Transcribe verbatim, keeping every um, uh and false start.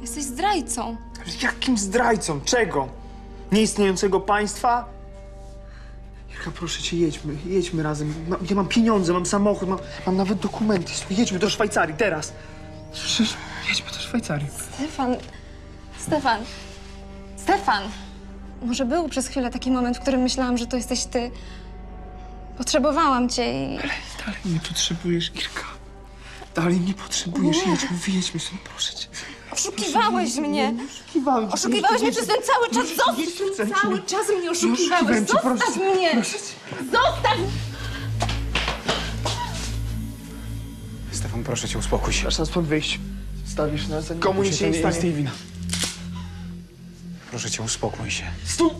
Jesteś zdrajcą. Ale jakim zdrajcą? Czego? Nieistniejącego państwa? Irka, proszę cię, jedźmy, jedźmy razem. Ja mam pieniądze, mam samochód, mam, mam nawet dokumenty. Jedźmy do Szwajcarii, teraz. Słyszysz? Jedźmy do Szwajcarii. Stefan, Stefan, Stefan! Może był przez chwilę taki moment, w którym myślałam, że to jesteś ty. Potrzebowałam cię i... Ale dalej mnie potrzebujesz, Irka. Dalej mnie potrzebujesz. Nie. Jedźmy, wyjedźmy sobie, proszę cię. Oszukiwałeś mnie! Oszukiwałeś, oszukiwałeś mnie przez ten cały czas! Zostaw! Cały czas mnie oszukiwałeś! Zostaw mnie! Zostaw! Stefan, proszę cię, uspokój się. Aż tam stąd wyjść. Stawisz nas, zanim... Komu nic się nie stanie. Proszę cię, uspokój się. Stój!